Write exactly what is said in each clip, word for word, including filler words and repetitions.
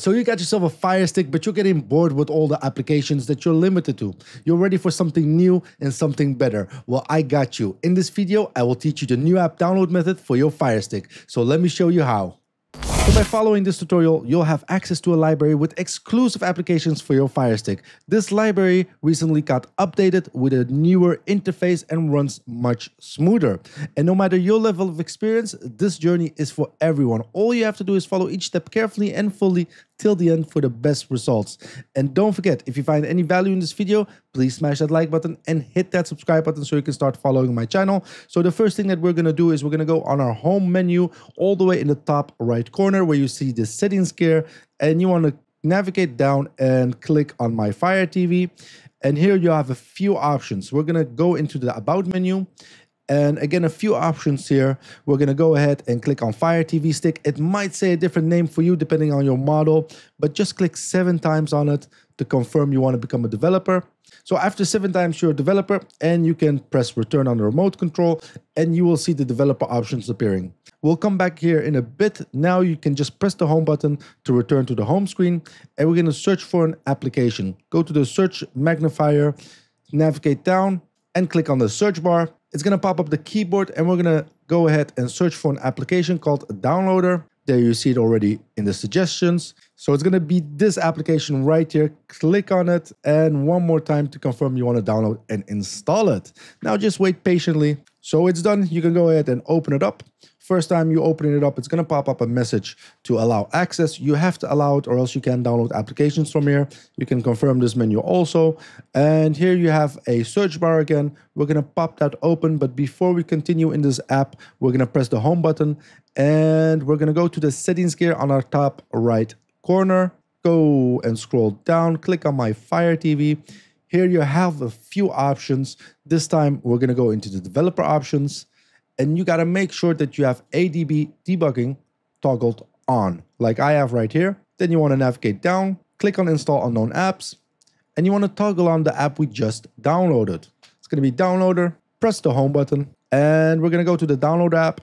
So you got yourself a Fire Stick, but you're getting bored with all the applications that you're limited to. You're ready for something new and something better. Well, I got you. In this video, I will teach you the new app download method for your Fire Stick. So let me show you how. So by following this tutorial, you'll have access to a library with exclusive applications for your Fire Stick. This library recently got updated with a newer interface and runs much smoother. And no matter your level of experience, this journey is for everyone. All you have to do is follow each step carefully and fully till the end for the best results. And don't forget, if you find any value in this video, please smash that like button and hit that subscribe button so you can start following my channel. So the first thing that we're gonna do is we're gonna go on our home menu all the way in the top right corner where you see the settings gear, and you wanna navigate down and click on My Fire T V. And here you have a few options. We're gonna go into the About menu. And again, a few options here. We're gonna go ahead and click on Fire T V Stick. It might say a different name for you depending on your model, but just click seven times on it to confirm you wanna become a developer. So after seven times, you're a developer, and you can press return on the remote control, and you will see the developer options appearing. We'll come back here in a bit. Now you can just press the home button to return to the home screen, and we're gonna search for an application. Go to the search magnifier, navigate down, and click on the search bar. It's gonna pop up the keyboard, and we're gonna go ahead and search for an application called Downloader. There you see it already in the suggestions. So it's gonna be this application right here. Click on it, and one more time to confirm you wanna download and install it. Now just wait patiently. So it's done. You can go ahead and open it up. First time you open it up, it's gonna pop up a message to allow access. You have to allow it, or else you can download applications from here. You can confirm this menu also. And here you have a search bar again. We're gonna pop that open, but before we continue in this app, we're gonna press the home button, and we're gonna go to the settings gear on our top right corner. Go and scroll down, click on My Fire T V. Here you have a few options. This time we're gonna go into the developer options, and you gotta make sure that you have A D B debugging toggled on, like I have right here. Then you wanna navigate down, click on Install Unknown Apps, and you wanna toggle on the app we just downloaded. It's gonna be Downloader, press the home button, and we're gonna go to the download app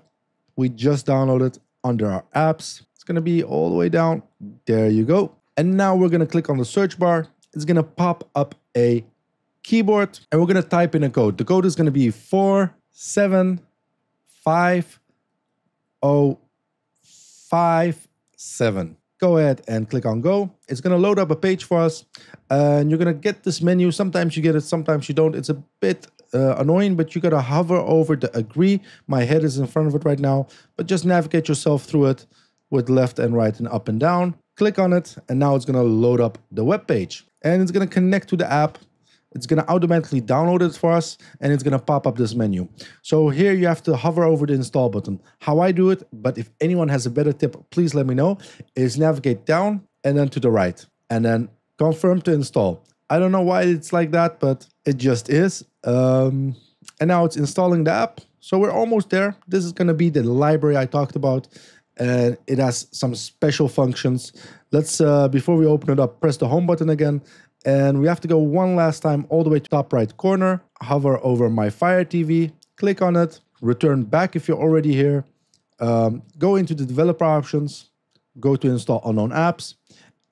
we just downloaded under our apps. It's gonna be all the way down, there you go. And now we're gonna click on the search bar. It's gonna pop up a keyboard, and we're gonna type in a code. The code is gonna be four seven five oh five seven. Go ahead and click on go. It's gonna load up a page for us, and you're gonna get this menu. Sometimes you get it, sometimes you don't. It's a bit uh, annoying, but you gotta hover over the agree. My head is in front of it right now, but just navigate yourself through it with left and right and up and down. Click on it, and now it's gonna load up the web page, and it's gonna connect to the app. It's gonna automatically download it for us, and it's gonna pop up this menu. So here you have to hover over the install button. How I do it, but if anyone has a better tip, please let me know, is navigate down and then to the right, and then confirm to install. I don't know why it's like that, but it just is. Um, and now it's installing the app. So we're almost there. This is gonna be the library I talked about, and it has some special functions. Let's, uh, before we open it up, press the home button again, and we have to go one last time all the way to top right corner, hover over My Fire T V, click on it, return back if you're already here, um, go into the developer options, go to Install Unknown Apps,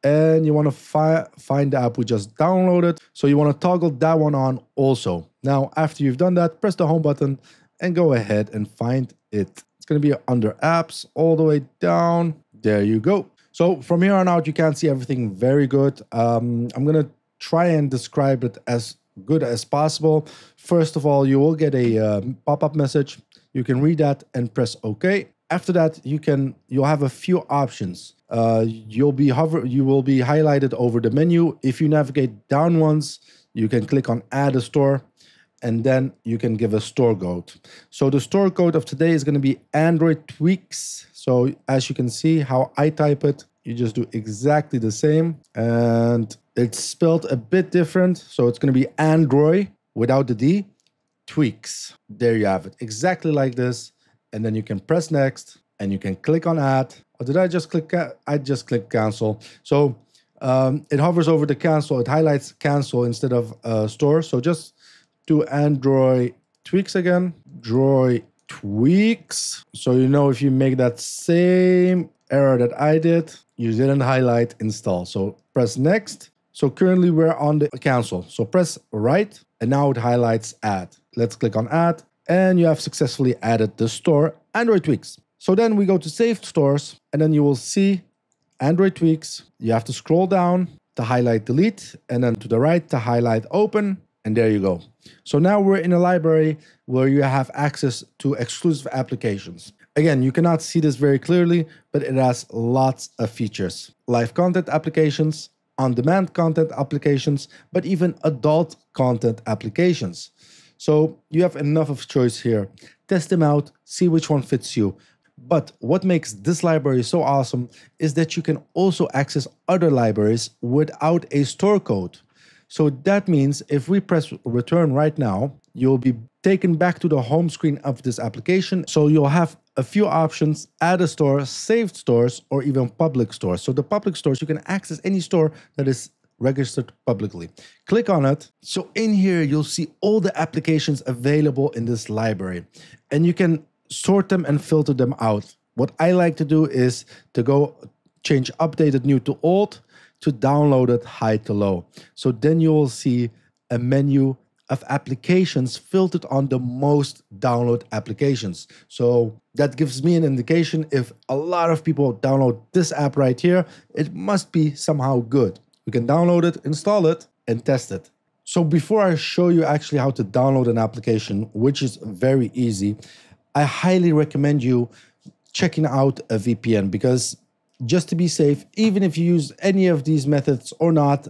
and you wanna fi find the app we just downloaded. So you wanna toggle that one on also. Now, after you've done that, press the home button and go ahead and find it. It's gonna be under apps all the way down. There you go. So from here on out, you can see everything very good. Um, I'm gonna try and describe it as good as possible. First of all, you will get a uh, pop-up message. You can read that and press OK. After that, you can you'll have a few options. Uh, you'll be hover. You will be highlighted over the menu. If you navigate down once, you can click on Add a Store, and then you can give a store code. So the store code of today is gonna be Android Tweaks. So as you can see how I type it, you just do exactly the same, and it's spelled a bit different. So it's gonna be Android without the D, Tweaks. There you have it, exactly like this. And then you can press next, and you can click on add. Or did I just click, I just click cancel. So um, it hovers over the cancel, it highlights cancel instead of uh, store. So just do Android Tweaks again, Droid Tweaks. So you know if you make that same error that I did, you didn't highlight install. So press next. So currently we're on the console. So press right and now it highlights add. Let's click on add and you have successfully added the store Android Tweaks. So then we go to saved stores and then you will see Android Tweaks. You have to scroll down to highlight delete and then to the right to highlight open. And there you go. So now we're in a library where you have access to exclusive applications. Again, you cannot see this very clearly, but it has lots of features. Live content applications, on-demand content applications, but even adult content applications. So you have enough of choice here. Test them out, see which one fits you. But what makes this library so awesome is that you can also access other libraries without a store code. So that means if we press return right now, you'll be taken back to the home screen of this application. So you'll have a few options, add a store, saved stores, or even public stores. So the public stores, you can access any store that is registered publicly. Click on it. So in here, you'll see all the applications available in this library and you can sort them and filter them out. What I like to do is to go change updated new to old, to download it high to low. So then you will see a menu of applications filtered on the most download applications. So that gives me an indication if a lot of people download this app right here, it must be somehow good. We can download it, install it, and test it. So before I show you actually how to download an application, which is very easy, I highly recommend you checking out a V P N because just to be safe, even if you use any of these methods or not,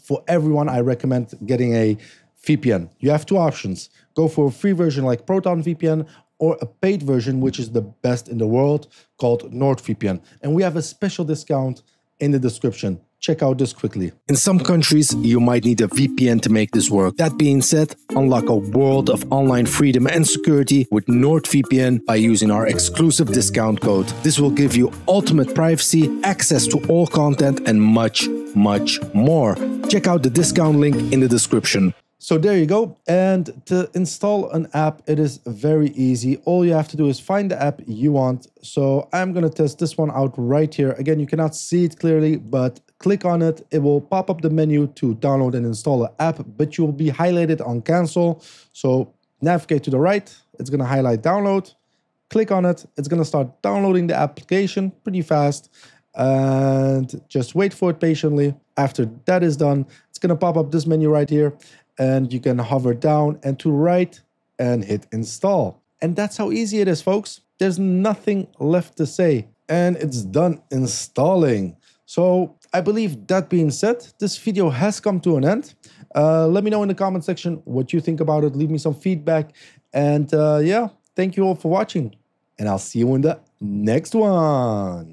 for everyone, I recommend getting a V P N. You have two options. Go for a free version like Proton V P N or a paid version, which is the best in the world, called NordVPN. And we have a special discount in the description. Check out this quickly. In some countries, you might need a V P N to make this work. That being said, unlock a world of online freedom and security with NordVPN by using our exclusive discount code. This will give you ultimate privacy, access to all content, and much, much more. Check out the discount link in the description. So there you go. And to install an app, it is very easy. All you have to do is find the app you want. So I'm going to test this one out right here. Again, you cannot see it clearly, but click on it. It will pop up the menu to download and install an app, but you will be highlighted on cancel. So navigate to the right. It's going to highlight download. Click on it. It's going to start downloading the application pretty fast. And just wait for it patiently. After that is done, it's going to pop up this menu right here. And you can hover down and to right and hit install. And that's how easy it is, folks. There's nothing left to say. And it's done installing. So I believe that being said, this video has come to an end. Uh, let me know in the comment section what you think about it. Leave me some feedback. And uh, yeah, thank you all for watching. And I'll see you in the next one.